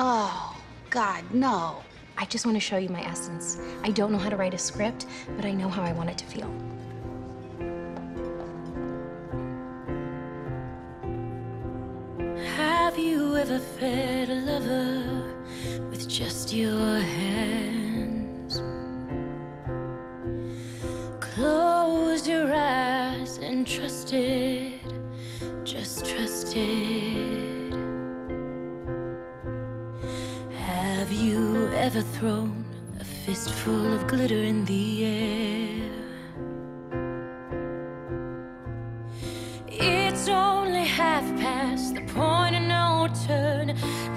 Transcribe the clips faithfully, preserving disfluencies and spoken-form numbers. Oh, God, no. I just want to show you my essence. I don't know how to write a script, but I know how I want it to feel. Have you ever fed a lover with just your hands? Closed your eyes and trusted, just trusted. Have you ever thrown a fistful of glitter in the air? It's only half past the point of no return,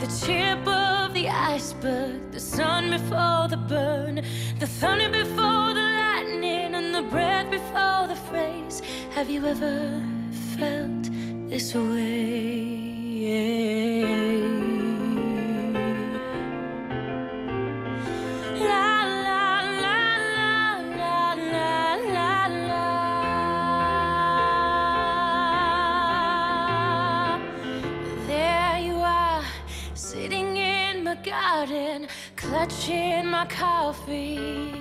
the tip of the iceberg, the sun before the burn, the thunder before the lightning, and the breath before the phrase. Have you ever felt this way? La la la la la la la la. There you are, sitting in my garden, clutching my coffee,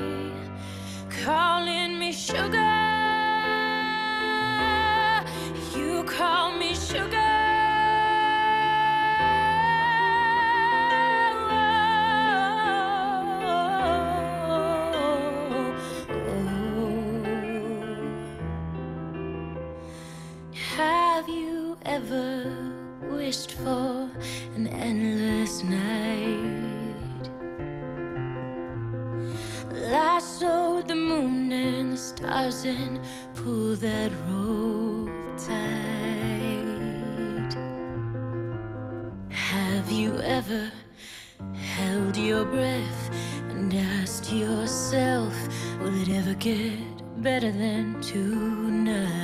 calling me sugar. You call me sugar. Have you ever wished for an endless night? Lassoed the moon and the stars and pull that rope tight. Have you ever held your breath and asked yourself, will it ever get better than tonight?